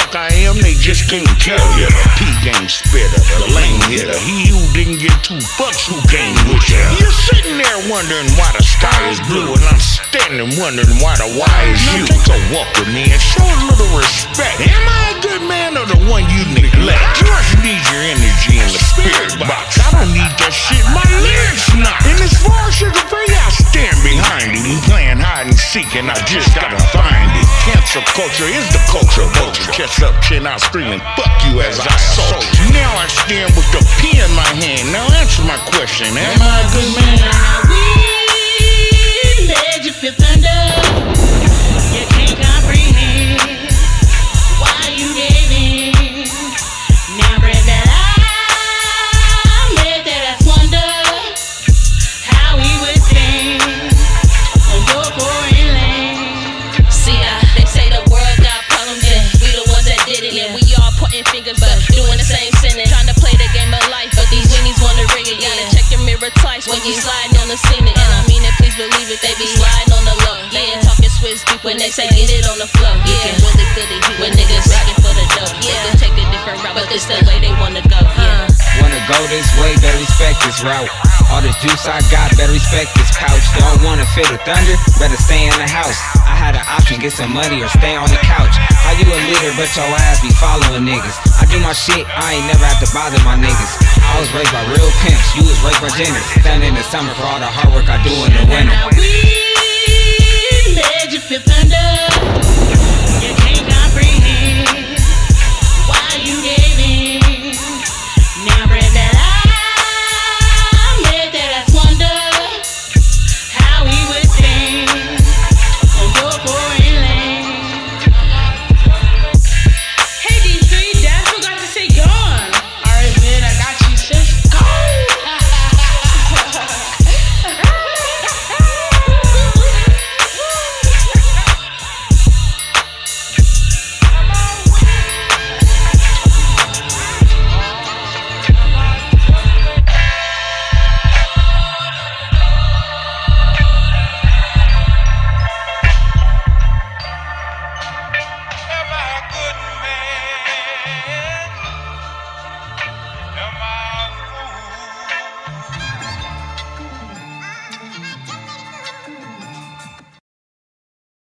fuck I am, they just can't tell ya. P-game spitter, the lane hitter, he who didn't get two fucks who came with ya. You're sitting there wondering why the sky is blue, and I'm standing wondering why the why is you. Now take a walk with me and show a little respect. Am I a good man or the one you neglect? Just need your energy in the spirit box. I don't need that shit, my lyrics knock. And as far as you can figure, I stand behind him. He playing hide and seek and I just gotta find it. Cancel culture is the culture vulture. Catch up, chin out, screaming, fuck you as I assault you. Now I stand with the pen in my hand. Now answer my question, am I a good man? Now we led you fifth under. You can't comprehend why you gave in. Now bread that I made that I wonder how we would stand on your foreign land. See, they say the world got problems, and we the ones that did it, and we all pointing fingers but doing the same sentence. Trying to play the game of life, but these winnies wanna ring it. Gotta check your mirror twice when you sliding on the scene. And I mean it, please believe it, they be sliding on the low. They ain't talking Swiss deep when they say get it on the flow. You can really feel it when niggas rocking for the dough. They take a different route, but it's the way they wanna go. Wanna go this way, better respect this route. All the juice I got, better respect this couch. Don't wanna feel the thunder, better stay in the house. I had an option, get some money or stay on the couch. How you a leader, but your ass be following niggas? I do my shit, I ain't never have to bother my niggas. I was raised by real pimps, you was raised by Jenners. Standing in the summer for all the hard work I do in the winter. Now we led you fifth under.